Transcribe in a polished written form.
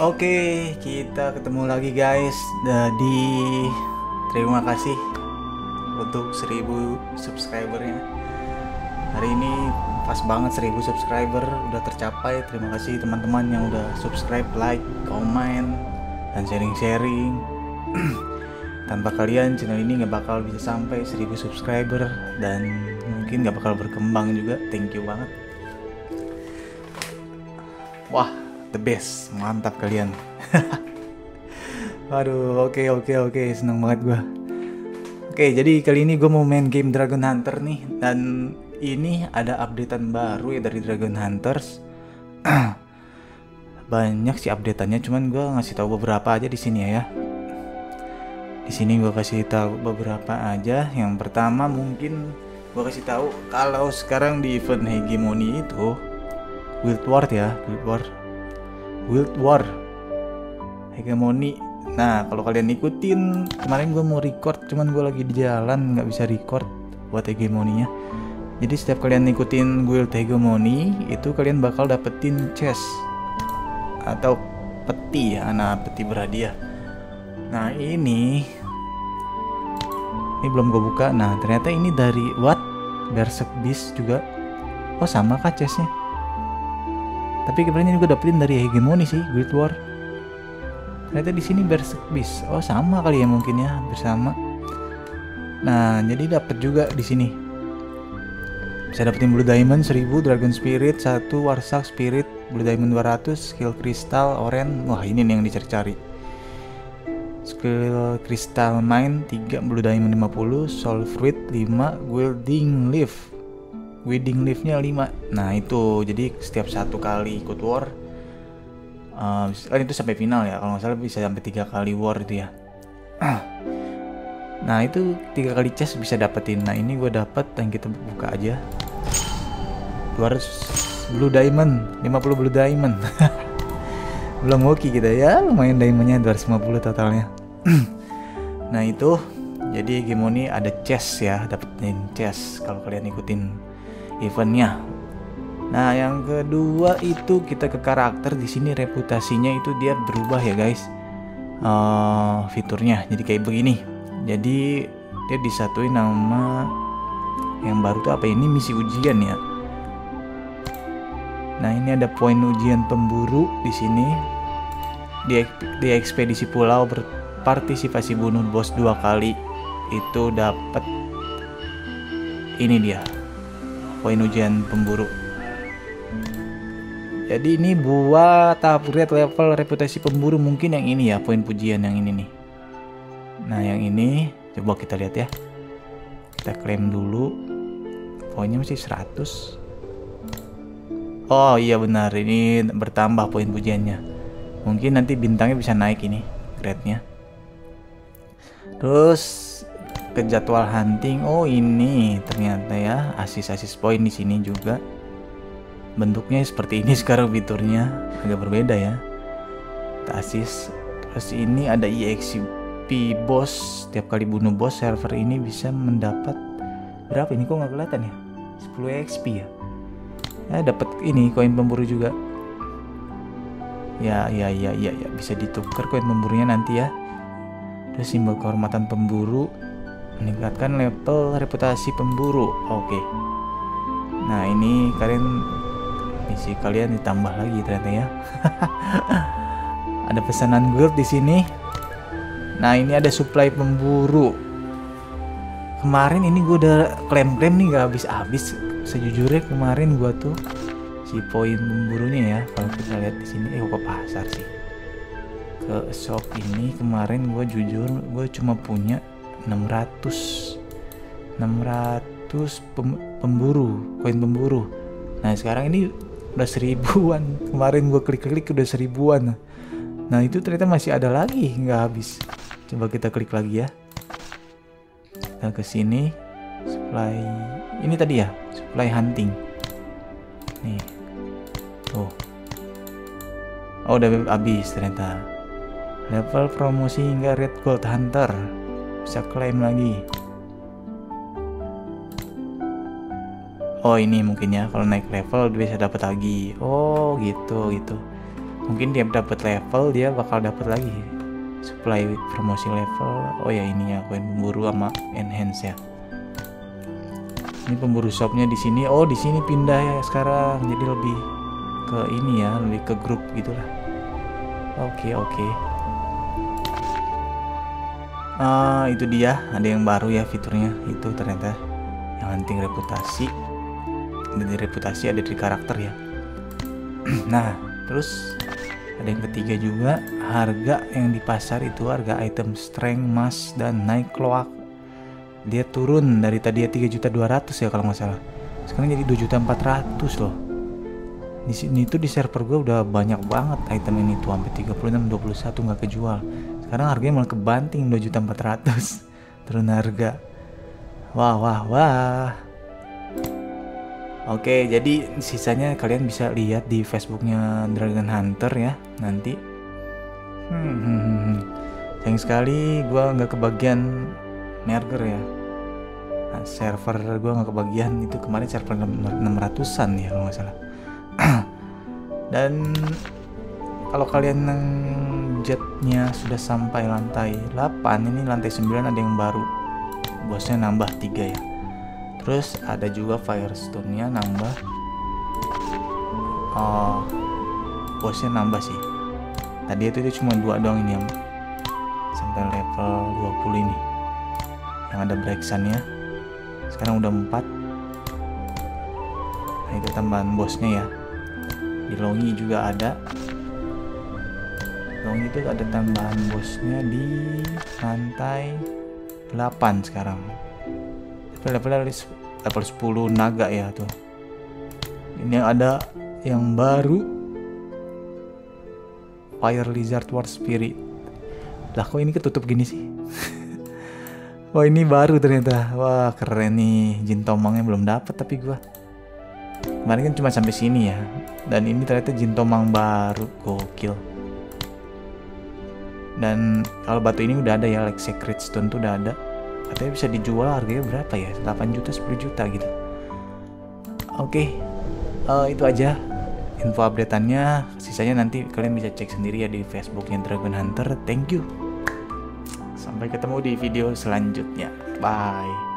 Oke, kita ketemu lagi guys. Jadi terima kasih untuk 1000 subscribernya. Hari ini pas banget 1000 subscriber udah tercapai. Terima kasih teman-teman yang udah subscribe, like, komen, dan sharing-sharing. Tanpa kalian channel ini nggak bakal bisa sampai 1000 subscriber dan mungkin nggak bakal berkembang juga. Thank you banget. Wah, the best, mantap kalian. Waduh, oke, seneng banget gua. Oke, jadi kali ini gua mau main game Dragon Hunter nih, dan ini ada updatean baru ya dari Dragon Hunters. Banyak sih updateannya, cuman gua ngasih tahu beberapa aja di sini ya. Di sini gua kasih tahu beberapa aja. Yang pertama mungkin gua kasih tahu kalau sekarang di event Hegemoni itu Guild War ya, Guild War Hegemoni. Nah, kalau kalian ikutin, kemarin gue mau record, cuman gue lagi di jalan nggak bisa record buat Hegemoninya. Jadi setiap kalian ngikutin Guild Hegemoni itu, kalian bakal dapetin chest atau peti ya, anak peti berhadiah. Nah, ini belum gue buka. Nah, ternyata ini dari what? Berserk Beast juga. Oh, sama kah chestnya? Tapi kemarin juga dapetin dari Hegemoni sih, Guild War. Ternyata di sini Berserk Beast. Oh, sama kali ya mungkin ya, hampir sama. Nah, jadi dapat juga di sini. Bisa dapetin Blue Diamond 1000, Dragon Spirit 1, Warsak Spirit, Blue Diamond 200, Skill Crystal Orange. Wah, ini nih yang dicari-cari. Skill Crystal Mine 3, Blue Diamond 50, Soul Fruit 5, Wielding Leaf. Wedding leave-nya 5. Nah, itu jadi setiap satu kali ikut war kan itu sampai final ya, kalau nggak salah bisa sampai 3 kali war itu ya. Nah, itu 3 kali chest bisa dapetin. Nah, ini gue dapet, dan kita buka aja. 200 blue diamond, 50 blue diamond. Belum hoki kita ya, lumayan diamondnya 250 totalnya. Nah, itu jadi Hegemoni ada chest ya, dapetin chest kalau kalian ikutin eventnya. Nah, yang kedua itu kita ke karakter. Di sini reputasinya itu dia berubah ya guys, fiturnya jadi kayak begini. Jadi dia disatuin nama yang baru tuh apa ini, misi ujian ya. Nah, ini ada poin ujian pemburu di sini. Di ekspedisi pulau berpartisipasi bunuh bos 2 kali itu dapat ini dia, poin ujian pemburu. Jadi ini buat upgrade level reputasi pemburu, mungkin yang ini ya, poin pujian yang ini nih. Nah, yang ini coba kita lihat ya, kita klaim dulu. Poinnya masih 100. Oh iya benar, ini bertambah poin pujiannya. Mungkin nanti bintangnya bisa naik ini grade-nya. Terus ke jadwal hunting. Oh, ini ternyata ya asis-asis poin di sini juga. Bentuknya seperti ini sekarang, fiturnya agak berbeda ya. Kita asis. Terus ini ada EXP boss. Setiap kali bunuh boss, server ini bisa mendapat berapa ini, kok nggak kelihatan ya? 10 EXP ya. Ya, dapat ini koin pemburu juga. Ya, bisa ditukar koin pemburunya nanti ya. Terus simbol kehormatan pemburu, meningkatkan level reputasi pemburu. Oke. Nah, ini misi kalian ditambah lagi ternyata ya. Ada pesanan guild di sini. Nah, ini ada supply pemburu. Kemarin ini gue udah klaim-klaim nih, gak habis-habis. Sejujurnya kemarin gue tuh si poin pemburunya ya, kalau kita lihat di sini ke pasar sih, ke shop ini. Kemarin gue jujur gue cuma punya 600 pemburu, koin pemburu. Nah, sekarang ini udah 1000-an. Kemarin gue klik-klik udah 1000-an. Nah, itu ternyata masih ada lagi, nggak habis. Coba kita klik lagi ya. Kita ke sini, supply ini tadi ya, supply hunting. Nih, tuh. Oh, udah habis ternyata. Level promosi hingga Red Gold Hunter, bisa klaim lagi. Oh, ini mungkin ya, kalau naik level bisa dapat lagi. Oh, gitu. Mungkin dia dapat level, dia bakal dapat lagi supply promosi level. Oh ya, ini ya koin pemburu sama enhance ya. Ini pemburu shopnya di sini. Oh, di sini pindah ya sekarang, jadi lebih ke ini ya, lebih ke grup gitulah. Oke. Itu dia, ada yang baru ya fiturnya. Itu ternyata yang penting reputasi. Dari reputasi ada dari karakter ya. Nah, terus ada yang ketiga juga, harga yang di pasar itu harga item strength, mass, dan naik cloak. Dia turun dari tadi ya 3.200.000 ya kalau nggak salah. Sekarang jadi 2.400.000 loh. Di sini tuh di server gue udah banyak banget item ini tuh, sampai 36, 21 nggak kejual. Sekarang harganya malah kebanting 2.400.000 turun harga. Wah. Oke, jadi sisanya kalian bisa lihat di Facebooknya Dragon Hunter ya nanti. Sayang sekali gue nggak kebagian merger ya. Nah, server gue nggak kebagian itu kemarin, server 600-an ya kalau nggak salah. Dan kalau kalian jetnya sudah sampai lantai 8, ini lantai 9 ada yang baru, bosnya nambah 3 ya. Terus ada juga Firestone nya nambah, bosnya nambah sih. Tadi itu dia cuma 2 doang ini yang sampai level 20 ini, yang ada Blacksun nya sekarang udah 4. Nah, itu tambahan bosnya ya. Di Longi juga ada. Longi itu ada tambahan bosnya di lantai 8 sekarang. Level 10 naga ya tuh. Ini ada yang baru, Fire Lizard War Spirit. Lah kok ini ketutup gini sih? Wah, ini baru ternyata. Wah, keren nih. Jin Tomangnya belum dapet tapi gua. Kemarin kan cuma sampai sini ya. Dan ini ternyata Jin Tomang baru, gokil. Dan kalau batu ini udah ada ya, like Secret Stone tuh udah ada. Katanya bisa dijual, harganya berapa ya? 8 juta, 10 juta gitu. Oke, itu aja info updateannya. Sisanya nanti kalian bisa cek sendiri ya di Facebooknya Dragon Hunter. Thank you. Sampai ketemu di video selanjutnya. Bye.